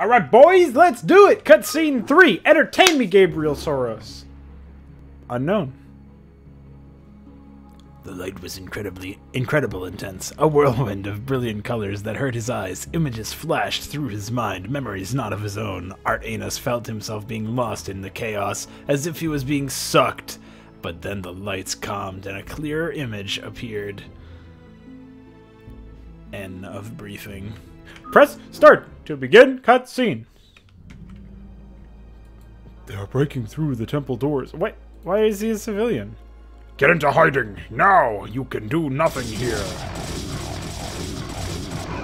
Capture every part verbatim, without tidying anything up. Alright boys, let's do it! Cutscene three! Entertain me, Gabriel Soros! Unknown. The light was incredibly, incredible intense. A whirlwind of brilliant colors that hurt his eyes. Images flashed through his mind, memories not of his own. Artanis felt himself being lost in the chaos, as if he was being sucked. But then the lights calmed and a clearer image appeared. End of briefing. Press start to begin cutscene. They are breaking through the temple doors. Wait, why is he a civilian? Get into hiding! Now! You can do nothing here!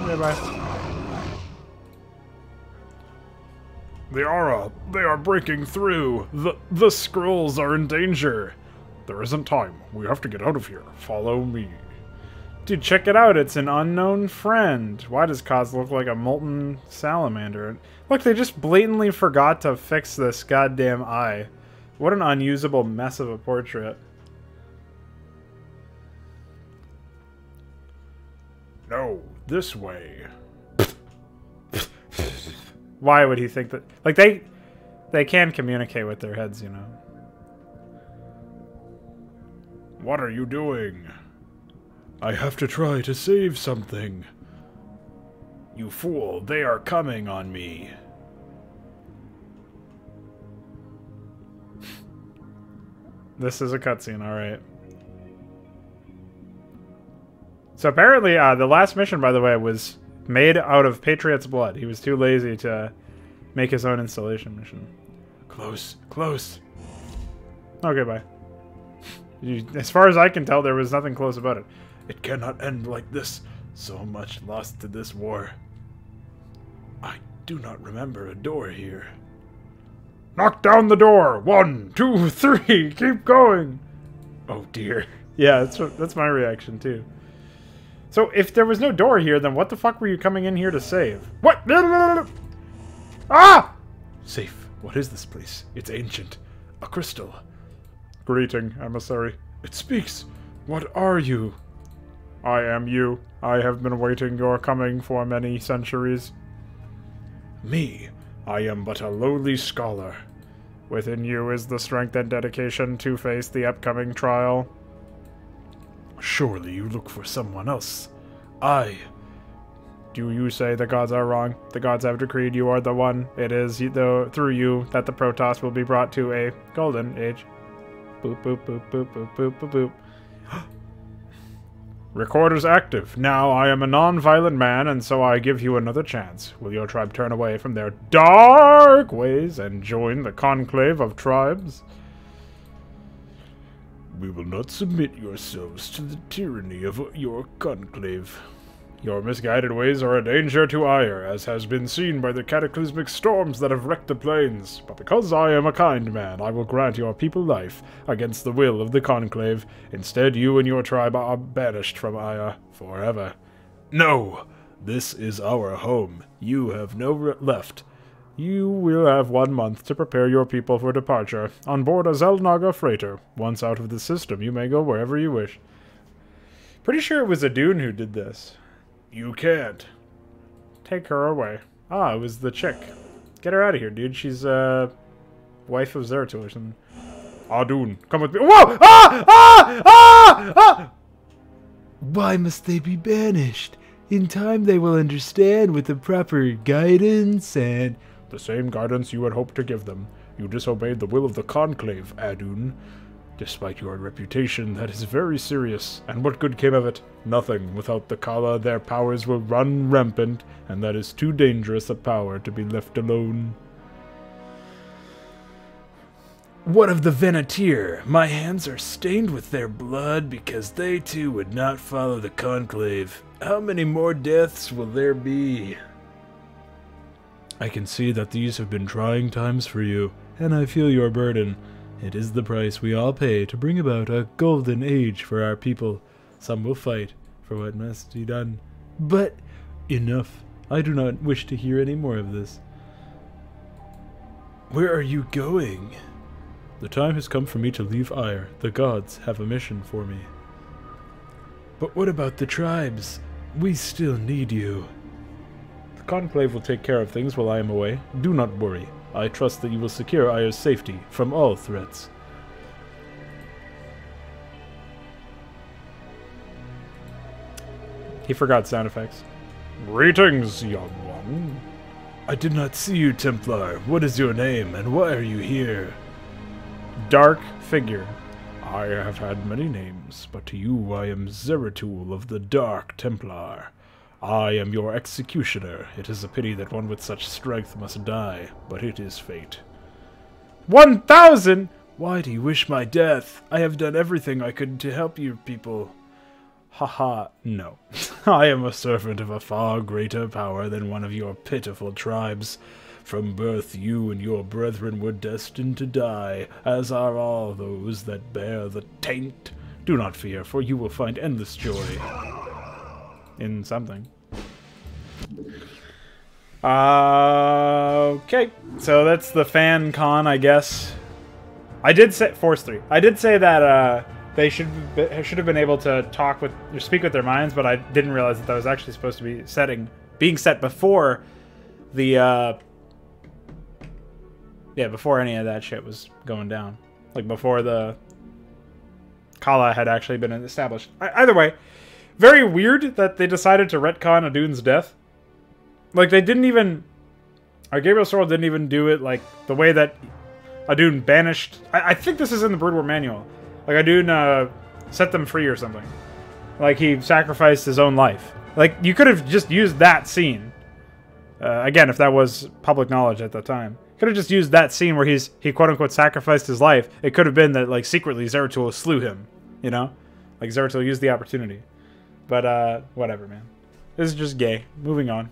Bye-bye. The aura! They are breaking through! The, the scrolls are in danger! There isn't time. We have to get out of here. Follow me. Dude, check it out. It's an unknown friend. Why does Cos look like a molten salamander? Look, they just blatantly forgot to fix this goddamn eye. What an unusable mess of a portrait. No, this way. Why would he think that? Like, they they can communicate with their heads, you know. What are you doing? I have to try to save something. You fool, they are coming on me. This is a cutscene, alright. So apparently, uh, the last mission, by the way, was made out of Patriot's blood. He was too lazy to make his own installation mission. Close, close. Okay, bye. You, as far as I can tell, there was nothing close about it. It cannot end like this. So much lost to this war. I do not remember a door here. Knock down the door! One, two, three! Keep going! Oh dear. Yeah, that's, that's my reaction too. So, if there was no door here, then what the fuck were you coming in here to save? What? Ah! Safe. What is this place? It's ancient. A crystal. Greeting, emissary. It speaks. What are you? I am you. I have been waiting your coming for many centuries. Me? I am but a lowly scholar. Within you is the strength and dedication to face the upcoming trial. Surely you look for someone else. I. Do you say the gods are wrong? The gods have decreed you are the one. It is though through you that the Protoss will be brought to a golden age. Boop, boop, boop, boop, boop, boop, boop, boop. Recorder's active. Now I am a non-violent man, and so I give you another chance. Will your tribe turn away from their dark ways and join the conclave of tribes? We will not submit yourselves to the tyranny of your conclave. Your misguided ways are a danger to Eir, as has been seen by the cataclysmic storms that have wrecked the plains. But because I am a kind man, I will grant your people life against the will of the conclave. Instead, you and your tribe are banished from Eir forever. No! This is our home. You have no re left. You will have one month to prepare your people for departure, on board a Xel'Naga freighter. Once out of the system, you may go wherever you wish. Pretty sure it was Adun who did this. You can't. Take her away. Ah, it was the chick. Get her out of here, dude. She's, uh, wife of Zeratul or something. Adun, come with me. Whoa! Ah! Ah! Ah! Ah! Why must they be banished? In time they will understand with the proper guidance and... The same guidance you had hoped to give them. You disobeyed the will of the conclave, Adun. Despite your reputation, that is very serious. And what good came of it? Nothing. Without the Khala, their powers will run rampant, and that is too dangerous a power to be left alone. What of the Venetier? My hands are stained with their blood because they too would not follow the conclave. How many more deaths will there be? I can see that these have been trying times for you, and I feel your burden. It is the price we all pay to bring about a golden age for our people. Some will fight for what must be done. But enough. I do not wish to hear any more of this. Where are you going? The time has come for me to leave Eir. The gods have a mission for me. But what about the tribes? We still need you. Conclave will take care of things while I am away. Do not worry. I trust that you will secure Eir's safety from all threats. He forgot sound effects. Greetings, young one. I did not see you, Templar. What is your name, and why are you here? Dark figure. I have had many names, but to you I am Zeratul of the Dark Templar. I am your executioner. It is a pity that one with such strength must die, but it is fate. One thousand! Why do you wish my death? I have done everything I could to help you people. Haha, no. I am a servant of a far greater power than one of your pitiful tribes. From birth you and your brethren were destined to die, as are all those that bear the taint. Do not fear, for you will find endless joy in something. Uh, okay, so that's the fan con, I guess. I did say Force three. I did say that, uh... They should should have been able to talk with or speak with their minds, but I didn't realize that that was actually supposed to be setting being set before the uh, yeah before any of that shit was going down, like before the Khala had actually been established. I, either way, very weird that they decided to retcon Adun's death. Like they didn't even, or Gabriel Sorrel didn't even do it like the way that Adun banished. I, I think this is in the Brood War manual. Like, I do uh, set them free or something. Like, he sacrificed his own life. Like, you could have just used that scene. Uh, again, if that was public knowledge at the time. Could have just used that scene where he's he quote-unquote sacrificed his life. It could have been that, like, secretly Zeratul slew him, you know? Like, Zeratul used the opportunity. But, uh, whatever, man. This is just gay. Moving on.